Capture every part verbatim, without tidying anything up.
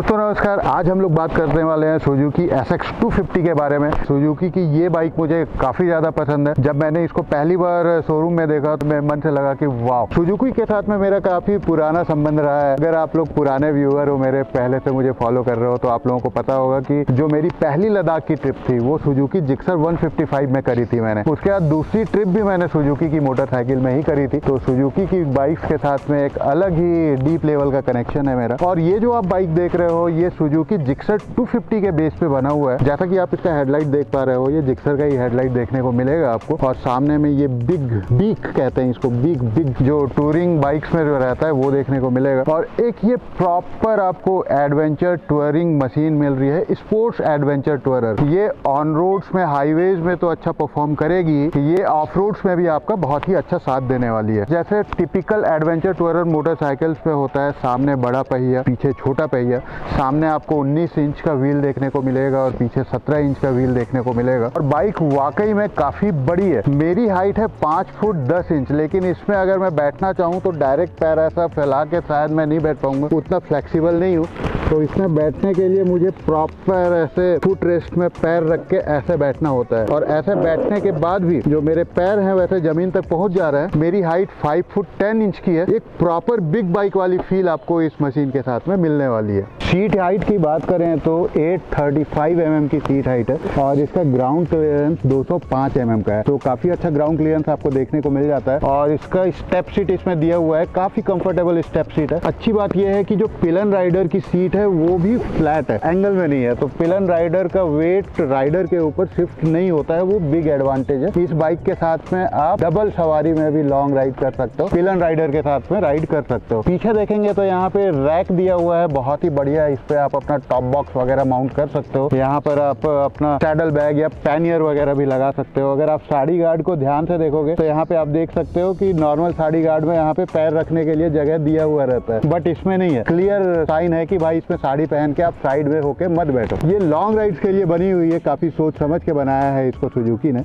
दोस्तों नमस्कार, आज हम लोग बात करने वाले हैं Suzuki S X two fifty के बारे में। सुजुकी की ये बाइक मुझे काफ़ी ज़्यादा पसंद है। जब मैंने इसको पहली बार शोरूम में देखा तो मैं मन से लगा कि वाह। सुजुकी के साथ में मेरा काफ़ी पुराना संबंध रहा है। अगर आप लोग पुराने व्यूअर हो, मेरे पहले से मुझे फॉलो कर रहे हो, तो आप लोगों को पता होगा कि जो मेरी पहली लद्दाख की ट्रिप थी वो Suzuki Gixxer one fifty five में करी थी मैंने। उसके बाद दूसरी ट्रिप भी मैंने सुजुकी की मोटरसाइकिल में ही करी थी। तो सुजुकी की बाइक्स के साथ में एक अलग ही डीप लेवल का कनेक्शन है मेरा। और ये जो आप बाइक देख रहे हो ये सुजुकी जिक्सर टू फिफ्टी के बेस पे बना हुआ है। जैसा कि आप इसका हेडलाइट देख पा रहे हो, ये जिक्सर का ही हेडलाइट देखने को मिलेगा आपको। और सामने में ये बिग बीक कहते हैं इसको, बिग बिग जो टूरिंग बाइक्स में जो रहता है वो देखने को मिलेगा। और एक ये प्रॉपर आपको एडवेंचर टूरिंग मशीन मिल रही है, स्पोर्ट्स एडवेंचर टूरर। ये ऑन रोड्स में, हाईवेज में तो अच्छा परफॉर्म करेगी, ये ऑफ रोड्स में भी आपका बहुत ही अच्छा साथ देने वाली है। जैसे टिपिकल एडवेंचर टूरर मोटरसाइकिल्स पे होता है, सामने बड़ा पहिया, पीछे छोटा पहिया। सामने आपको उन्नीस इंच का व्हील देखने को मिलेगा और पीछे सत्रह इंच का व्हील देखने को मिलेगा। और बाइक वाकई में काफी बड़ी है। मेरी हाइट है पाँच फुट दस इंच, लेकिन इसमें अगर मैं बैठना चाहूँ तो डायरेक्ट पैर ऐसा फैला के शायद मैं नहीं बैठ पाऊंगा, उतना फ्लेक्सिबल नहीं हूँ। तो इसमें बैठने के लिए मुझे प्रॉपर ऐसे फुट रेस्ट में पैर रख के ऐसे बैठना होता है। और ऐसे बैठने के बाद भी जो मेरे पैर हैं वैसे जमीन तक पहुंच जा रहे हैं। मेरी हाइट पाँच फुट दस इंच की है। एक प्रॉपर बिग बाइक वाली फील आपको इस मशीन के साथ में मिलने वाली है। सीट हाइट की बात करें तो आठ सौ पैंतीस एम एम की सीट हाइट है और इसका ग्राउंड क्लियरेंस दो सौ पाँच एम एम का है। तो काफ़ी अच्छा ग्राउंड क्लियरेंस आपको देखने को मिल जाता है। और इसका स्टेप सीट इसमें दिया हुआ है, काफ़ी कंफर्टेबल स्टेप सीट है। अच्छी बात यह है कि जो पिलन राइडर की सीट है वो भी फ्लैट है, एंगल में नहीं है। तो पिलन राइडर का वेट राइडर के ऊपर शिफ्ट नहीं होता है, वो बिग एडवांटेज है। इस बाइक के साथ में आप डबल सवारी में भी लॉन्ग राइड कर सकते हो, पिलन राइडर के साथ में राइड कर सकते हो। पीछे देखेंगे तो यहाँ पे रैक दिया हुआ है, बहुत ही बढ़िया। इस पे आप अपना टॉप बॉक्स वगैरह माउंट कर सकते हो। यहाँ पर आप अपना सैडल बैग या पैनियर वगैरह भी लगा सकते हो। अगर आप साड़ी गार्ड को ध्यान से देखोगे तो यहाँ पे आप देख सकते हो कि नॉर्मल साड़ी गार्ड में यहाँ पे पैर रखने के लिए जगह दिया हुआ रहता है, बट इसमें नहीं है। क्लियर साइन है कि भाई इसमें साड़ी पहन के आप साइड में होके मत बैठो। ये लॉन्ग राइड्स के लिए बनी हुई है, काफी सोच समझ के बनाया है इसको सुजुकी ने।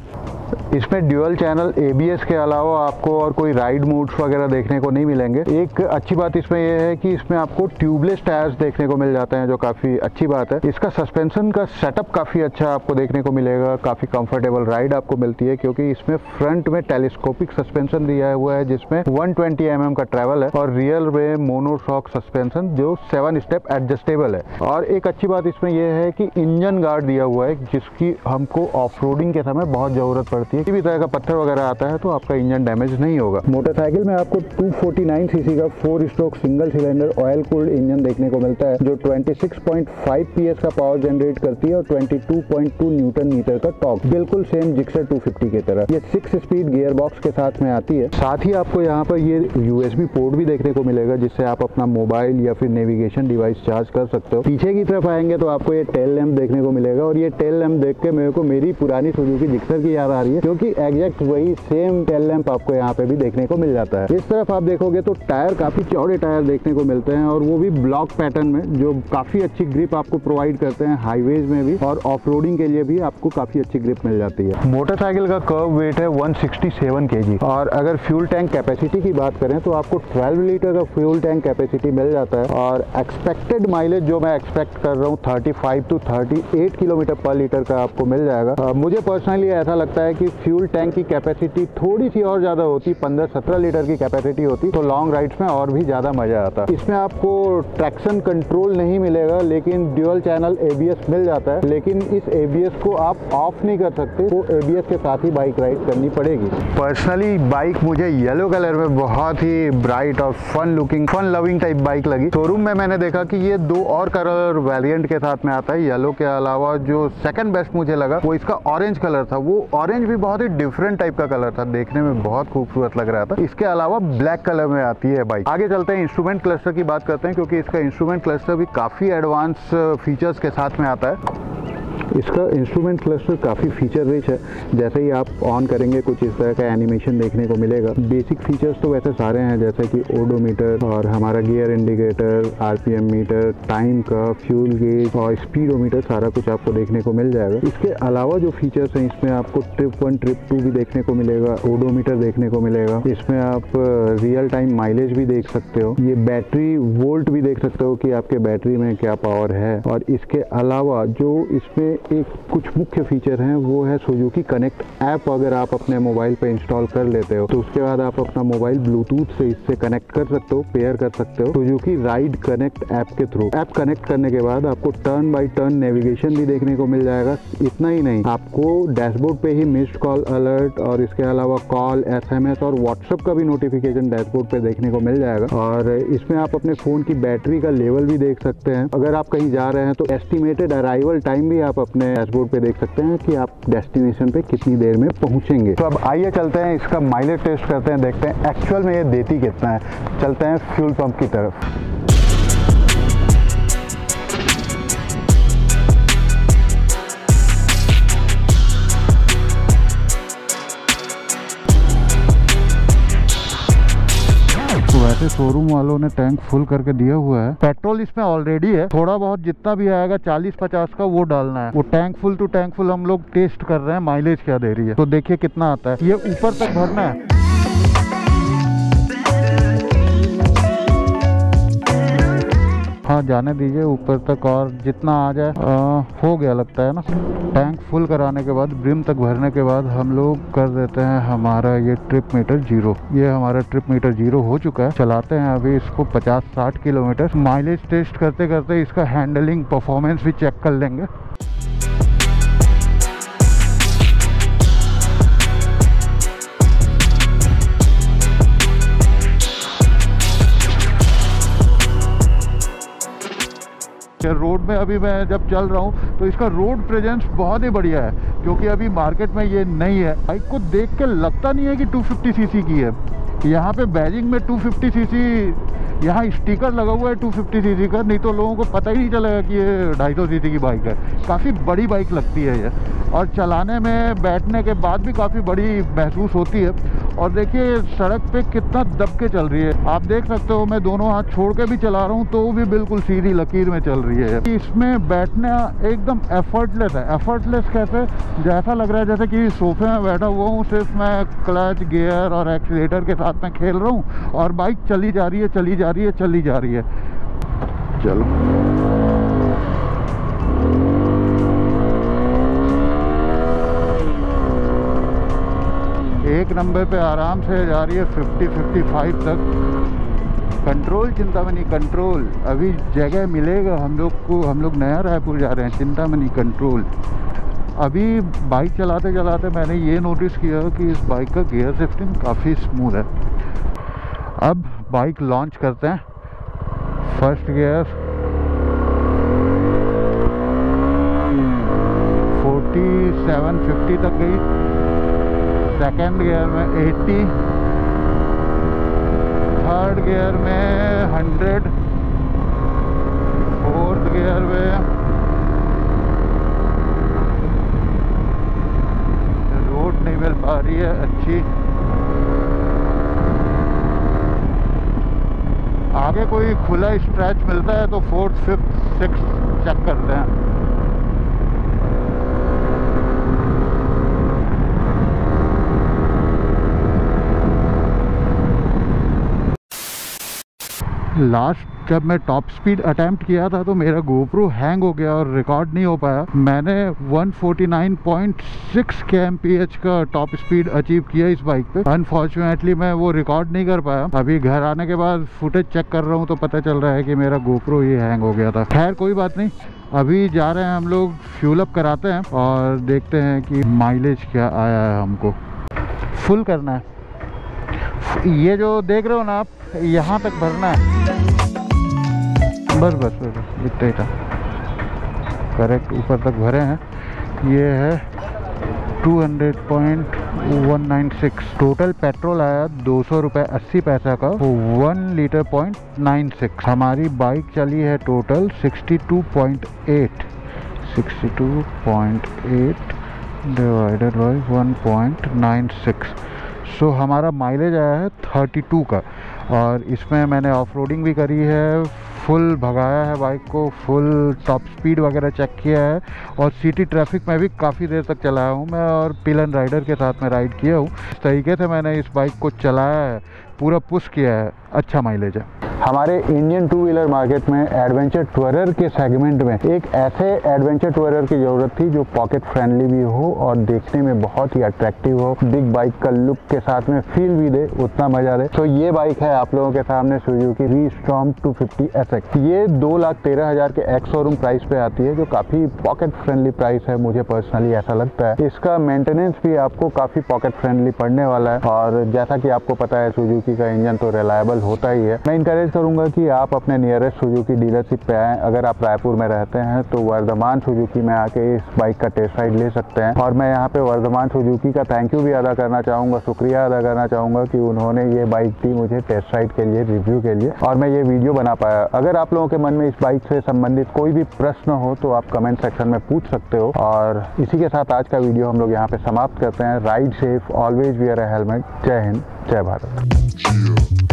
इसमें dual channel A B S के अलावा आपको और कोई राइड मोड्स वगैरह देखने को नहीं मिलेंगे। एक अच्छी बात इसमें यह है कि इसमें आपको ट्यूबलेस टायर्स देखने को मिल जाते हैं, जो काफ़ी अच्छी बात है। इसका सस्पेंशन का सेटअप काफ़ी अच्छा आपको देखने को मिलेगा, काफ़ी कंफर्टेबल राइड आपको मिलती है, क्योंकि इसमें फ्रंट में टेलीस्कोपिक सस्पेंशन दिया हुआ है जिसमें एक सौ बीस एम एम का ट्रैवल है और रियर में मोनोशॉक सस्पेंशन जो सेवन स्टेप एडजस्टेबल है। और एक अच्छी बात इसमें यह है कि इंजन गार्ड दिया हुआ है, जिसकी हमको ऑफ रोडिंग के समय बहुत ज़रूरत पड़ती है। किसी भी तरह का पत्थर वगैरह आता है तो आपका इंजन डैमेज नहीं होगा। मोटरसाइकिल में आपको two forty nine C C का four stroke single cylinder oil cooled engine देखने को मिलता है, जो छब्बीस पॉइंट पाँच पी एस का पावर जनरेट करती है और बाईस पॉइंट दो न्यूटन मीटर का टॉर्क, बिल्कुल सेम जिक्सर टू फिफ्टी की तरह। ये सिक्स स्पीड गियर बॉक्स के साथ में आती है। साथ ही आपको यहाँ पर ये यू एस बी पोर्ट भी देखने को मिलेगा, जिससे आप अपना मोबाइल या फिर नेविगेशन डिवाइस चार्ज कर सकते हो। पीछे की तरफ आएंगे तो आपको ये टेल लैम्प देखने को मिलेगा। और ये टेल लैम्प देख के मेरे को मेरी पुरानी सुजुकी जिक्सर की याद आ रही है, क्योंकि एग्जैक्ट वही सेम टेल लैम्प आपको यहाँ पे भी देखने को मिल जाता है। इस तरफ आप देखोगे तो टायर, काफी चौड़े टायर देखने को मिलते हैं और वो भी ब्लॉक पैटर्न में, जो काफी अच्छी ग्रिप आपको प्रोवाइड करते हैं। हाईवेज में भी और ऑफ रोडिंग के लिए भी आपको काफी अच्छी ग्रिप मिल जाती है। मोटरसाइकिल का कर्व वेट है एक सौ सड़सठ केजी। और अगर फ्यूल टैंक कैपेसिटी की बात करें तो आपको ट्वेल्व लीटर का फ्यूल टैंक कैपेसिटी मिल जाता है। और एक्सपेक्टेड माइलेज जो मैं एक्सपेक्ट कर रहा हूँ thirty five to thirty eight kilometre per litre का आपको मिल जाएगा। आ, मुझे पर्सनली ऐसा लगता है कि फ्यूल टैंक की कैपेसिटी थोड़ी सी और ज़्यादा होती, पंद्रह सत्रह लीटर की कैपेसिटी होती, तो लॉन्ग राइड्स में और भी ज़्यादा मज़ा आता। इसमें आपको ट्रैक्शन कंट्रोल नहीं मिलेगा, लेकिन dual channel A B S मिल जाता है। लेकिन इस ए बी एस को आप ऑफ नहीं कर सकते, तो ए बी एस के साथ ही बाइक राइड करनी पड़ेगी। पर्सनली बाइक मुझे येलो कलर में बहुत ही ब्राइट और fun looking, fun loving type bike लगी। शोरूम में मैंने देखा कि ये दो और कलर वेरियंट के साथ में आता है। येलो के अलावा जो सेकेंड बेस्ट मुझे लगा वो इसका ऑरेंज कलर था। वो ऑरेंज भी बहुत ही डिफरेंट टाइप का कलर था, देखने में बहुत खूबसूरत लग रहा था। इसके अलावा ब्लैक कलर में आती है बाइक। आगे चलते हैं, इंस्ट्रूमेंट क्लस्टर की बात करते हैं, क्योंकि इसका इंस्ट्रूमेंट क्लस्टर भी काफ़ी एडवांस फीचर्स के साथ में आता है। इसका इंस्ट्रूमेंट क्लस्टर काफ़ी फीचर रिच है। जैसे ही आप ऑन करेंगे कुछ इस तरह का एनिमेशन देखने को मिलेगा। बेसिक फीचर्स तो वैसे सारे हैं, जैसे कि ओडोमीटर और हमारा gear indicator, RPM meter, time का, फ्यूल गेज और स्पीडोमीटर, सारा कुछ आपको देखने को मिल जाएगा। इसके अलावा जो फीचर्स हैं इसमें आपको ट्रिप वन ट्रिप टू भी देखने को मिलेगा, ओडोमीटर देखने को मिलेगा, इसमें आप रियल टाइम माइलेज भी देख सकते हो, ये बैटरी वोल्ट भी देख सकते हो कि आपके बैटरी में क्या पावर है। और इसके अलावा जो इसमें एक कुछ मुख्य फीचर हैं वो है सुजुकी कनेक्ट ऐप। अगर आप अपने मोबाइल पे इंस्टॉल कर लेते हो तो उसके बाद आप अपना मोबाइल ब्लूटूथ से इससे कनेक्ट कर सकते हो, पेयर कर सकते हो सुजुकी राइड कनेक्ट ऐप के थ्रू। ऐप कनेक्ट करने के बाद आपको टर्न बाय टर्न नेविगेशन भी देखने को मिल जाएगा। इतना ही नहीं, आपको डैशबोर्ड पे ही मिस्ड कॉल अलर्ट और इसके अलावा कॉल, एसएमएस और व्हाट्सएप का भी नोटिफिकेशन डैशबोर्ड पे देखने को मिल जाएगा। और इसमें आप अपने फोन की बैटरी का लेवल भी देख सकते हैं। अगर आप कहीं जा रहे हैं तो एस्टिमेटेड अराइवल टाइम भी आप अपने डैशबोर्ड पे देख सकते हैं कि आप डेस्टिनेशन पे कितनी देर में पहुंचेंगे। तो अब आइए चलते हैं, इसका माइलेज टेस्ट करते हैं, देखते हैं एक्चुअल में ये देती कितना है। चलते हैं फ्यूल पंप की तरफ। वैसे शोरूम वालों ने टैंक फुल करके दिया हुआ है, पेट्रोल इसमें ऑलरेडी है, थोड़ा बहुत जितना भी आएगा चालीस पचास का वो डालना है। वो tank full to tank full हम लोग टेस्ट कर रहे हैं माइलेज क्या दे रही है। तो देखिए कितना आता है, ये ऊपर तक भरना है। हाँ जाने दीजिए ऊपर तक, और जितना आ जाए आ, हो गया लगता है ना। टैंक फुल कराने के बाद, ब्रिम तक भरने के बाद हम लोग कर देते हैं हमारा ये ट्रिप मीटर जीरो। ये हमारा ट्रिप मीटर जीरो हो चुका है। चलाते हैं अभी इसको पचास साठ किलोमीटर। माइलेज टेस्ट करते करते इसका हैंडलिंग परफॉर्मेंस भी चेक कर लेंगे। रोड में अभी मैं जब चल रहा हूँ तो इसका रोड प्रेजेंस बहुत ही बढ़िया है, क्योंकि अभी मार्केट में ये नहीं है। बाइक को देख के लगता नहीं है कि टू फिफ्टी सीसी की है। यहाँ पे बैजिंग में टू फिफ्टी सीसी, यहाँ स्टिकर लगा हुआ है टू फिफ्टी सीसी का, नहीं तो लोगों को पता ही नहीं चलेगा कि ये ढाई सौ सीसी की बाइक है। काफ़ी बड़ी बाइक लगती है ये, और चलाने में बैठने के बाद भी काफ़ी बड़ी महसूस होती है। और देखिए सड़क पे कितना दबके चल रही है, आप देख सकते हो। मैं दोनों हाथ छोड़ के भी चला रहा हूँ तो भी बिल्कुल सीधी लकीर में चल रही है। इसमें बैठना एकदम एफर्टलेस है। एफर्टलेस कैसे, जैसा लग रहा है जैसे कि सोफे में बैठा हुआ हूँ, सिर्फ मैं क्लच, गियर और एक्सीलेटर के साथ में खेल रहा हूँ और बाइक चली जा रही है, चली जा रही है, चली जा रही है। चलो एक नंबर पे आराम से जा रही है फिफ्टी फिफ्टी फाइव तक। कंट्रोल, चिंता में नहीं, कंट्रोल। अभी जगह मिलेगा हम लोग को, हम लोग नया रायपुर जा रहे हैं, चिंता में नहीं, कंट्रोल। अभी बाइक चलाते चलाते मैंने ये नोटिस किया कि इस बाइक का गियर शिफ्टिंग काफ़ी स्मूथ है। अब बाइक लॉन्च करते हैं, first gear forty seven fifty तक गई, सेकेंड गियर में एटी, थर्ड गियर में हंड्रेड, फोर्थ गियर में रोड नहीं मिल पा रही है अच्छी। आगे कोई खुला स्ट्रेच मिलता है तो फोर्थ, फिफ्थ, सिक्स्थ चेक करते हैं। लास्ट जब मैं टॉप स्पीड अटैम्प्ट किया था तो मेरा गोप्रो हैंग हो गया और रिकॉर्ड नहीं हो पाया। मैंने one forty nine point six KMPH का टॉप स्पीड अचीव किया इस बाइक पे। अनफॉर्चुनेटली मैं वो रिकॉर्ड नहीं कर पाया। अभी घर आने के बाद फुटेज चेक कर रहा हूँ तो पता चल रहा है कि मेरा गोप्रो ही हैंग हो गया था। खैर कोई बात नहीं, अभी जा रहे हैं हम लोग, फ्यूल अप कराते हैं और देखते हैं कि माइलेज क्या आया है। हमको फुल करना है, ये जो देख रहे हो ना आप, यहाँ तक भरना है। बस बस बस, बस इतना ही था, करेक्ट ऊपर तक भरे हैं। ये है two hundred point one nine six. Total petrol आया दो सौ रुपये अस्सी पैसा का, one litre point nine six. हमारी बाइक चली है total sixty two point eight sixty two point eight divided by one point nine six. So हमारा माइलेज आया है थर्टी टू का, और इसमें मैंने ऑफ रोडिंग भी करी है, फुल भगाया है बाइक को, फुल टॉप स्पीड वगैरह चेक किया है, और सिटी ट्रैफिक में भी काफ़ी देर तक चलाया हूँ मैं, और पिलन राइडर के साथ मैं राइड किया हूँ। इस तरीके से मैंने इस बाइक को चलाया है, पूरा पुश किया है, अच्छा माइलेज है। हमारे इंडियन टू व्हीलर मार्केट में एडवेंचर टूरर के सेगमेंट में एक ऐसे एडवेंचर टूरर की ज़रूरत थी जो पॉकेट फ्रेंडली भी हो और देखने में बहुत ही अट्रैक्टिव हो, बिग बाइक का लुक के साथ में फील भी दे, उतना मजा दे। तो ये बाइक है आप लोगों के सामने Suzuki V Strom two fifty SX. ये दो लाख तेरह हज़ार के एक्स शोरूम प्राइस पे आती है, जो काफ़ी पॉकेट फ्रेंडली प्राइस है, मुझे पर्सनली ऐसा लगता है। इसका मेंटेनेंस भी आपको काफ़ी पॉकेट फ्रेंडली पड़ने वाला है, और जैसा कि आपको पता है सुजुकी का इंजन तो रिलायबल होता ही है। मैं इनकरेज करूँगा कि आप अपने नियरेस्ट सुजुकी डीलरशिप पे आएँ। अगर आप रायपुर में रहते हैं तो वर्धमान सुजुकी में आके इस बाइक का टेस्ट राइड ले सकते हैं, और मैं यहाँ पे वर्धमान सुजुकी का थैंक यू भी अदा करना चाहूँगा, शुक्रिया अदा करना चाहूँगा कि उन्होंने ये बाइक दी मुझे टेस्ट राइड के लिए, रिव्यू के लिए, और मैं ये वीडियो बना पाया। अगर आप लोगों के मन में इस बाइक से संबंधित कोई भी प्रश्न हो तो आप कमेंट सेक्शन में पूछ सकते हो, और इसी के साथ आज का वीडियो हम लोग यहाँ पे समाप्त करते हैं। Ride safe, always wear a helmet. जय हिंद, जय भारत।